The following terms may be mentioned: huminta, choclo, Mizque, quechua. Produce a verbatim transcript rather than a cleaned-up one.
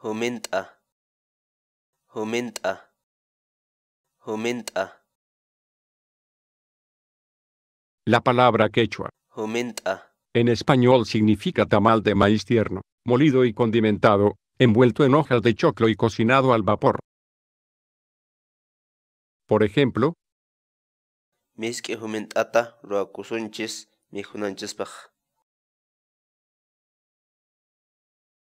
Huminta, huminta, huminta. La palabra quechua huminta en español significa tamal de maíz tierno, molido y condimentado, envuelto en hojas de choclo y cocinado al vapor. Por ejemplo, Mizque humintata roacusunchis mijunanchispaj.